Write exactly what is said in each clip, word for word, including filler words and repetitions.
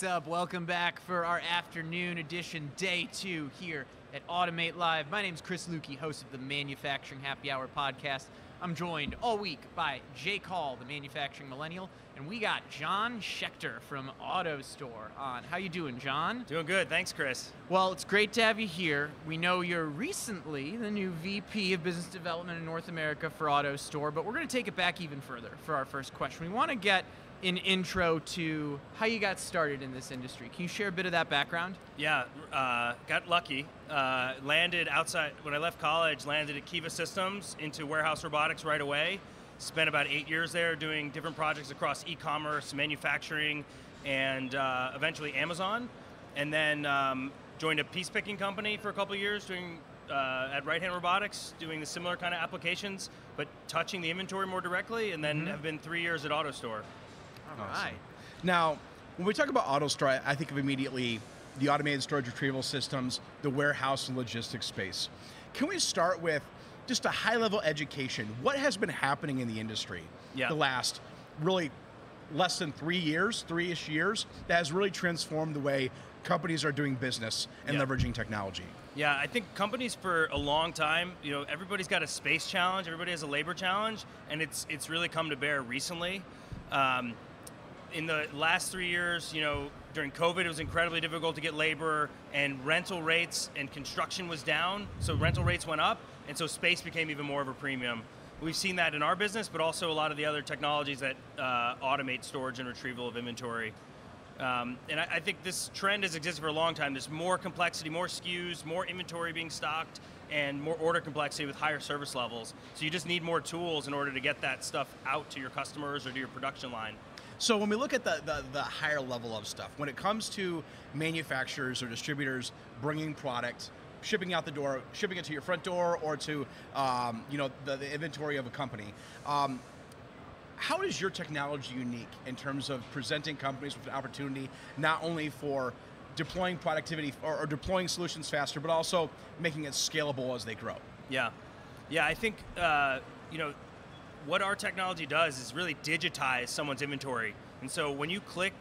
What's up? Welcome back for our afternoon edition, day two here at Automate Live. My name's Chris Luecke, host of the Manufacturing Happy Hour podcast. I'm joined all week by Jake Hall, the Manufacturing Millennial, and we got Jon Schechter from AutoStore on. How you doing, Jon? Doing good, thanks, Chris. Well, it's great to have you here. We know you're recently the new V P of Business Development in North America for AutoStore, but we're going to take it back even further for our first question. We want to get an intro to how you got started in this industry. Can you share a bit of that background? Yeah, uh, got lucky. Uh, landed outside, when I left college, landed at Kiva Systems into warehouse robotics right away. Spent about eight years there doing different projects across e-commerce, manufacturing, and uh, eventually Amazon. And then um, joined a piece picking company for a couple of years doing uh, at Right Hand Robotics, doing the similar kind of applications, but touching the inventory more directly, and then mm-hmm. have been three years at AutoStore. All awesome. Right. Now, when we talk about AutoStore, I think of immediately the automated storage retrieval systems, the warehouse and logistics space. Can we start with just a high-level education? What has been happening in the industry yeah. the last really less than three years, three-ish years, that has really transformed the way companies are doing business and yeah. leveraging technology? Yeah, I think companies for a long time, you know, everybody's got a space challenge, everybody has a labor challenge, and it's, it's really come to bear recently. Um, In the last three years, you know, during COVID, it was incredibly difficult to get labor, and rental rates and construction was down, so rental rates went up, and so space became even more of a premium. We've seen that in our business, but also a lot of the other technologies that uh, automate storage and retrieval of inventory. Um, and I, I think this trend has existed for a long time. There's more complexity, more S K Us, more inventory being stocked, and more order complexity with higher service levels. So you just need more tools in order to get that stuff out to your customers or to your production line. So when we look at the, the, the higher level of stuff, when it comes to manufacturers or distributors bringing products, shipping out the door, shipping it to your front door or to um, you know the, the inventory of a company, um, how is your technology unique in terms of presenting companies with an opportunity not only for deploying productivity or, or deploying solutions faster, but also making it scalable as they grow? Yeah, yeah, I think uh, you know. What our technology does is really digitize someone's inventory. And so when you click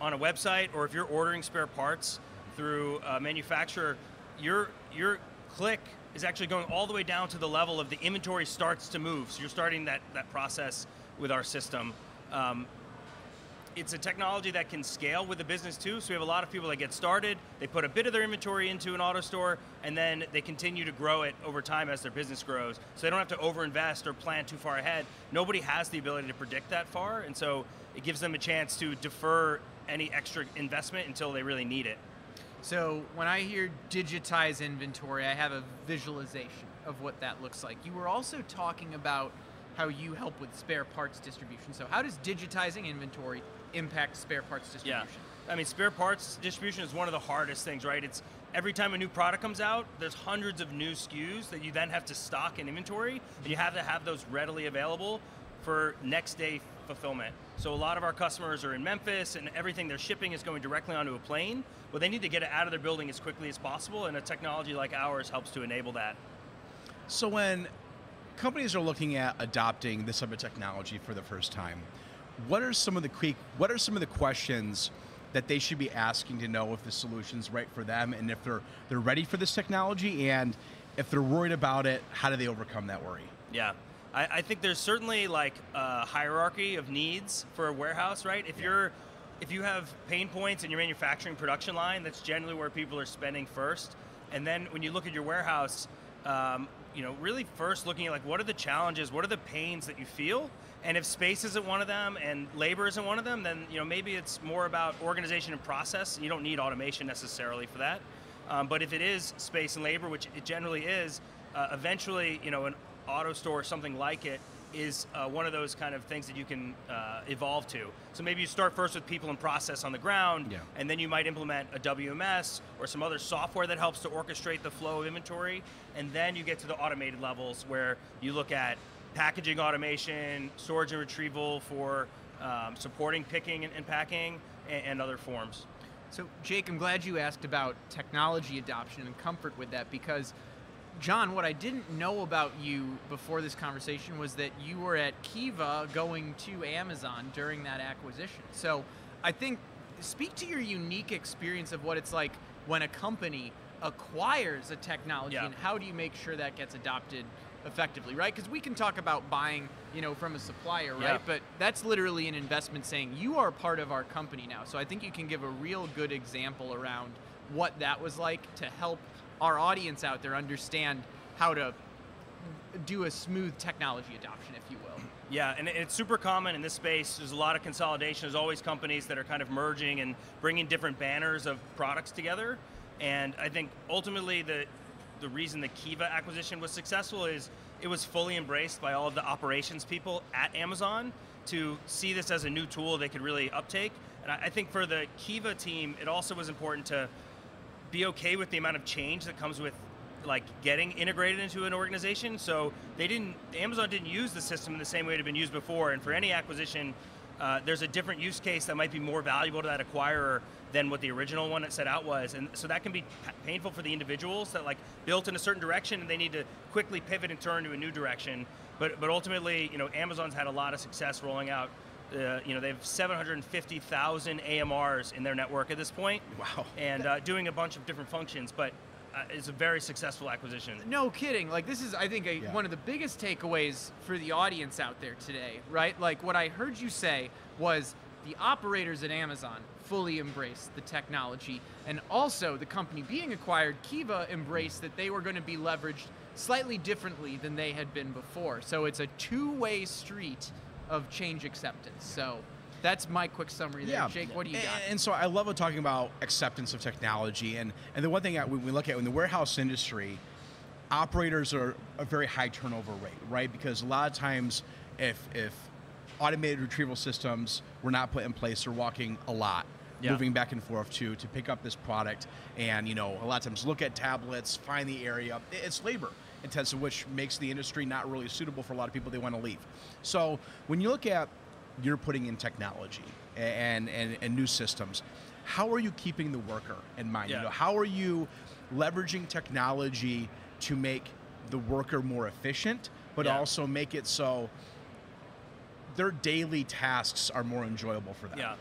on a website, or if you're ordering spare parts through a manufacturer, your, your click is actually going all the way down to the level of the inventory starts to move. So you're starting that, that process with our system. Um, it's a technology that can scale with the business too. So we have a lot of people that get started, they put a bit of their inventory into an AutoStore, and then they continue to grow it over time as their business grows. So they don't have to overinvest or plan too far ahead. Nobody has the ability to predict that far, and so it gives them a chance to defer any extra investment until they really need it. So when I hear digitize inventory, I have a visualization of what that looks like. You were also talking about how you help with spare parts distribution. So how does digitizing inventory impact spare parts distribution? Yeah. I mean, spare parts distribution is one of the hardest things, right? It's every time a new product comes out, there's hundreds of new S K Us that you then have to stock in inventory, and you have to have those readily available for next day fulfillment. So a lot of our customers are in Memphis, and everything they're shipping is going directly onto a plane. Well, they need to get it out of their building as quickly as possible, and a technology like ours helps to enable that. So when companies are looking at adopting this type of technology for the first time, What are some of the quick, what are some of the questions that they should be asking to know if the solution's right for them, and if they're they're ready for this technology, and if they're worried about it, how do they overcome that worry? Yeah, I, I think there's certainly like a hierarchy of needs for a warehouse, right? If yeah. you're if you have pain points in your manufacturing production line, that's generally where people are spending first, and then when you look at your warehouse, um, you know, really first looking at like what are the challenges, what are the pains that you feel. And if space isn't one of them and labor isn't one of them, then you know maybe it's more about organization and process. You don't need automation necessarily for that. Um, but if it is space and labor, which it generally is, uh, eventually you know an AutoStore or something like it is uh, one of those kind of things that you can uh, evolve to. So maybe you start first with people and process on the ground, yeah. and then you might implement a W M S or some other software that helps to orchestrate the flow of inventory, and then you get to the automated levels where you look at packaging automation, storage and retrieval for um, supporting picking and, and packing, and, and other forms. So Jake, I'm glad you asked about technology adoption and comfort with that, because Jon, what I didn't know about you before this conversation was that you were at Kiva going to Amazon during that acquisition. So I think speak to your unique experience of what it's like when a company acquires a technology, yeah. and how do you make sure that gets adopted effectively, right? Because we can talk about buying, you know, from a supplier, right? Yeah. But that's literally an investment saying, you are part of our company now. So I think you can give a real good example around what that was like to help our audience out there understand how to do a smooth technology adoption, if you will. Yeah, and it's super common in this space. There's a lot of consolidation. There's always companies that are kind of merging and bringing different banners of products together. And I think ultimately the the reason the Kiva acquisition was successful is it was fully embraced by all of the operations people at Amazon to see this as a new tool they could really uptake. And I think for the Kiva team, it also was important to be okay with the amount of change that comes with like getting integrated into an organization. So they didn't, Amazon didn't use the system in the same way it had been used before. And for any acquisition, uh, there's a different use case that might be more valuable to that acquirer than what the original one that set out was. And so that can be painful for the individuals that like built in a certain direction and they need to quickly pivot and turn to a new direction. But but ultimately, you know, Amazon's had a lot of success rolling out. Uh, you know, they have seven hundred fifty thousand A M Rs in their network at this point. Wow. And uh, doing a bunch of different functions, but uh, it's a very successful acquisition. No kidding. Like this is, I think, a, yeah. one of the biggest takeaways for the audience out there today, right? Like what I heard you say was the operators at Amazon fully embraced the technology, and also the company being acquired, Kiva, embraced that they were going to be leveraged slightly differently than they had been before. So it's a two-way street of change acceptance. So that's my quick summary there. Yeah. Jake, what do you and, got? And so I love talking about acceptance of technology, and, and the one thing that we look at in the warehouse industry, operators are a very high turnover rate, right? Because a lot of times if, if automated retrieval systems were not put in place, they're walking a lot. Yeah. Moving back and forth to to pick up this product, and you know a lot of times look at tablets, find the area. It's labor intensive, which makes the industry not really suitable for a lot of people. They want to leave. So when you look at you're putting in technology and and, and new systems, how are you keeping the worker in mind? Yeah. You know, how are you leveraging technology to make the worker more efficient, but yeah. also make it so their daily tasks are more enjoyable for them? Yeah.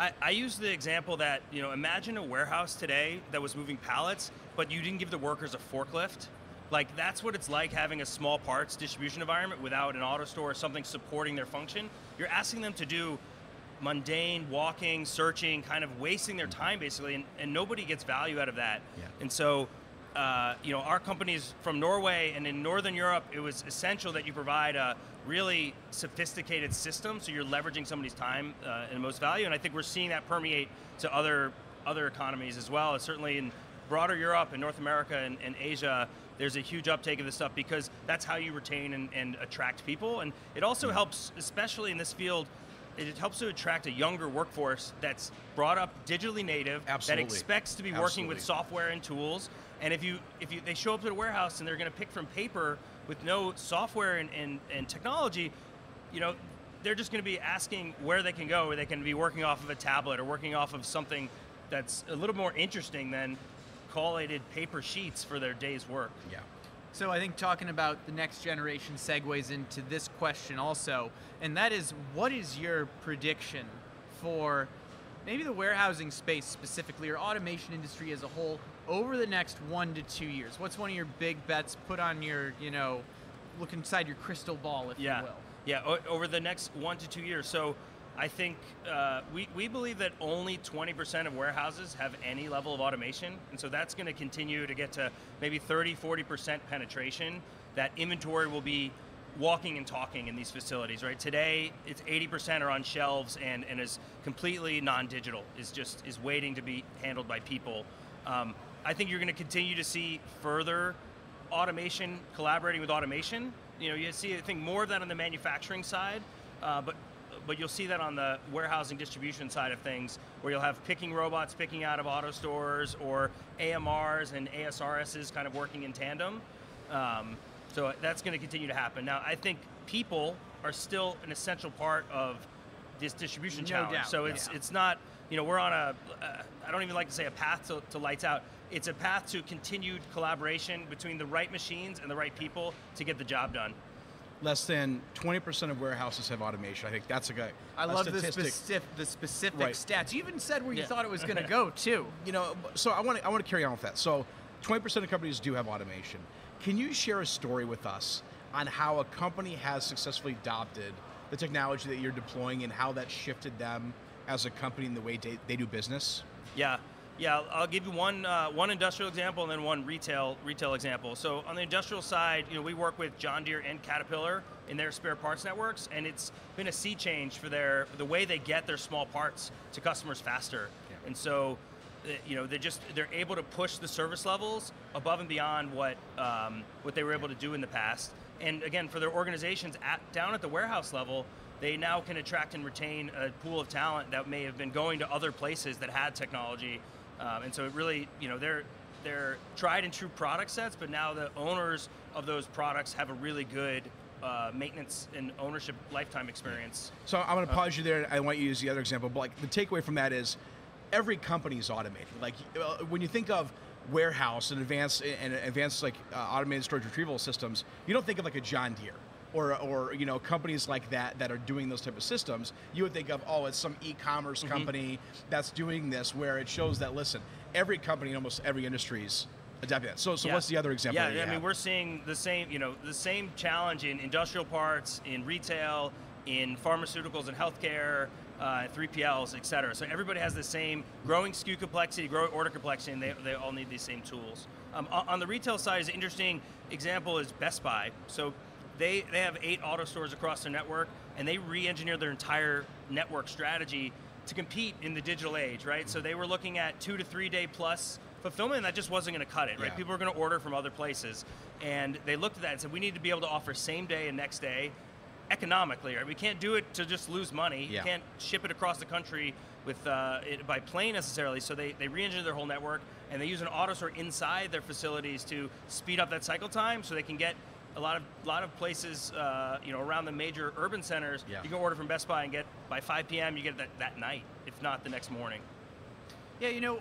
I, I use the example that, you know, imagine a warehouse today that was moving pallets, but you didn't give the workers a forklift. Like, that's what it's like having a small parts distribution environment without an AutoStore or something supporting their function. You're asking them to do mundane, walking, searching, kind of wasting their time, basically, and, and nobody gets value out of that. Yeah. And so, uh, you know, our company's from Norway, and in Northern Europe, it was essential that you provide a really sophisticated system, so you're leveraging somebody's time uh, and most value, and I think we're seeing that permeate to other other economies as well. It's certainly in broader Europe and North America and, and Asia, there's a huge uptake of this stuff because that's how you retain and, and attract people, and it also helps, especially in this field, it helps to attract a younger workforce that's brought up digitally native, Absolutely. That expects to be working Absolutely. With software and tools, and if you if you they show up at a warehouse and they're going to pick from paper with no software and, and, and technology, you know, they're just going to be asking where they can go, where they can be working off of a tablet or working off of something that's a little more interesting than collated paper sheets for their day's work. Yeah. So I think talking about the next generation segues into this question also, and that is, what is your prediction for maybe the warehousing space specifically, or automation industry as a whole, over the next one to two years? What's one of your big bets? Put on your, you know, look inside your crystal ball, if yeah. you will. Yeah, o over the next one to two years. So I think uh, we, we believe that only twenty percent of warehouses have any level of automation. And so that's going to continue to get to maybe thirty, forty percent penetration. That inventory will be walking and talking in these facilities, right? Today, it's eighty percent are on shelves and, and is completely non-digital, is just is waiting to be handled by people. Um, I think you're going to continue to see further automation, collaborating with automation. You know, you see, I think, more of that on the manufacturing side, uh, but but you'll see that on the warehousing distribution side of things, where you'll have picking robots picking out of AutoStores or A M Rs and A S R Ss kind of working in tandem. Um, so that's going to continue to happen. Now, I think people are still an essential part of this distribution no challenge. Doubt. So it's yeah. it's not, you know, we're on a, uh, I don't even like to say a path to, to lights out. It's a path to continued collaboration between the right machines and the right people to get the job done. less than twenty percent of warehouses have automation. I think that's a guy. I love statistic. the specific, the specific right. stats. You even said where yeah. you thought it was going to go too. You know, so I want to I want to carry on with that. So twenty percent of companies do have automation. Can you share a story with us on how a company has successfully adopted the technology that you're deploying and how that shifted them as a company in the way they, they do business? Yeah, yeah. I'll give you one uh, one industrial example and then one retail retail example. So on the industrial side, you know, we work with Jon Deere and Caterpillar in their spare parts networks, and it's been a sea change for their the way they get their small parts to customers faster. Yeah. And so, you know, they just they're able to push the service levels above and beyond what um, what they were able to do in the past. And again, for their organizations at, down at the warehouse level, they now can attract and retain a pool of talent that may have been going to other places that had technology. Um, and so it really, you know, they're, they're tried and true product sets, but now the owners of those products have a really good uh, maintenance and ownership lifetime experience. So I'm going to pause you there. I want you to use the other example, but like the takeaway from that is every company is automated. Like when you think of warehouse and advanced and advanced like uh, automated storage retrieval systems, you don't think of like a Jon Deere or or you know companies like that that are doing those type of systems. You would think of, oh, it's some e-commerce mm-hmm. company that's doing this, where it shows that listen, every company in almost every industry is adapting that. So so yeah. what's the other example? Yeah, that you I have? mean we're seeing the same you know the same challenge in industrial parts, in retail, in pharmaceuticals and healthcare. Uh, three P Ls, et cetera. So everybody has the same growing S K U complexity, growing order complexity, and they, they all need these same tools. Um, on the retail side, is an interesting example is Best Buy. So they, they have eight auto stores across their network, and they re-engineered their entire network strategy to compete in the digital age, right? So they were looking at two to three day plus fulfillment, and that just wasn't going to cut it, right? Yeah. People were going to order from other places. And they looked at that and said, we need to be able to offer same day and next day economically, right? We can't do it to just lose money. Yeah. You can't ship it across the country with uh, it by plane necessarily. So they, they re-engineer their whole network, and they use an AutoStore inside their facilities to speed up that cycle time, so they can get a lot of lot of places, uh, you know, around the major urban centers. Yeah. You can order from Best Buy and get by five P M you get it that that night, if not the next morning. Yeah, you know,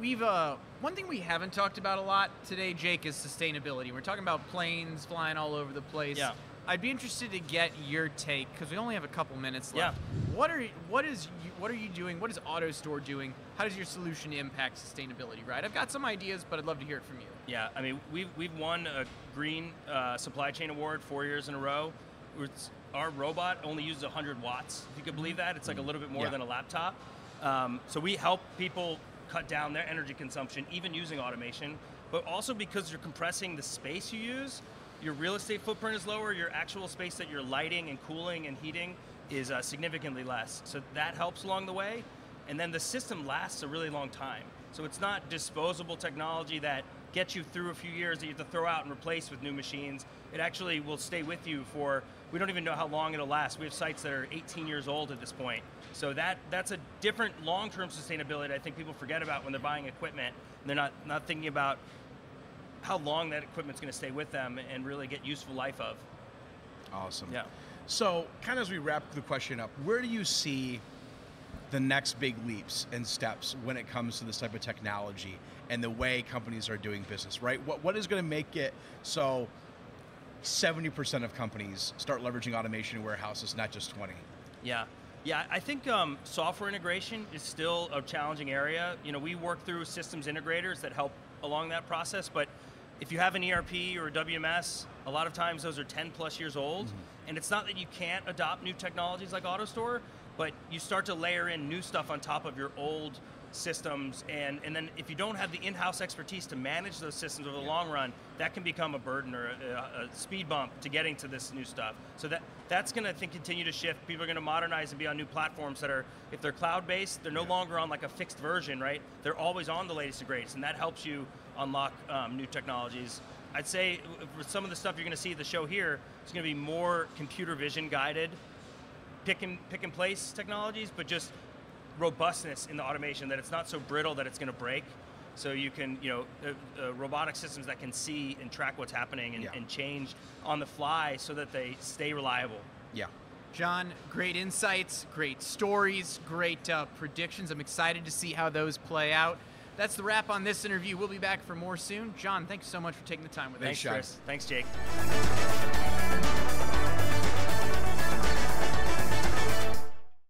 we've uh, one thing we haven't talked about a lot today, Jake, is sustainability. We're talking about planes flying all over the place. Yeah. I'd be interested to get your take, because we only have a couple minutes left. Yeah. What are what is you, what are you doing? What is AutoStore doing? How does your solution impact sustainability? Right, I've got some ideas, but I'd love to hear it from you. Yeah, I mean, we've we've won a green uh, supply chain award four years in a row. It's, our robot only uses one hundred watts. If you could believe that, it's like a little bit more yeah. than a laptop. Um, so we help people cut down their energy consumption, even using automation, but also because you're compressing the space you use. Your real estate footprint is lower, your actual space that you're lighting and cooling and heating is uh, significantly less. So that helps along the way. And then the system lasts a really long time. So it's not disposable technology that gets you through a few years that you have to throw out and replace with new machines. It actually will stay with you for, we don't even know how long it'll last. We have sites that are eighteen years old at this point. So that that's a different long-term sustainability I think people forget about when they're buying equipment. And they're not, not thinking about how long that equipment's going to stay with them and really get useful life of. Awesome. Yeah. So kind of as we wrap the question up, where do you see the next big leaps and steps when it comes to this type of technology and the way companies are doing business, right? What, what is going to make it so seventy percent of companies start leveraging automation in warehouses, not just twenty? Yeah. Yeah, I think um, software integration is still a challenging area. You know, we work through systems integrators that help along that process, but if you have an E R P or a W M S, a lot of times those are ten plus years old, mm-hmm. and it's not that you can't adopt new technologies like AutoStore, but you start to layer in new stuff on top of your old systems, and, and then if you don't have the in-house expertise to manage those systems over the yeah. long run, that can become a burden or a, a speed bump to getting to this new stuff. So that that's going to, I think, continue to shift. People are going to modernize and be on new platforms that are, if they're cloud-based, they're no yeah. longer on like a fixed version, right? They're always on the latest and greatest, and that helps you unlock um, new technologies. I'd say for some of the stuff you're going to see at the show here, it's going to be more computer vision guided, pick and, pick and place technologies, but just robustness in the automation, that it's not so brittle that it's going to break. So you can, you know, uh, uh, robotic systems that can see and track what's happening and, yeah. and change on the fly so that they stay reliable. Yeah. Jon, great insights, great stories, great uh, predictions. I'm excited to see how those play out. That's the wrap on this interview. We'll be back for more soon. Jon, thanks so much for taking the time with us. Thanks, Chris. Thanks, Jake.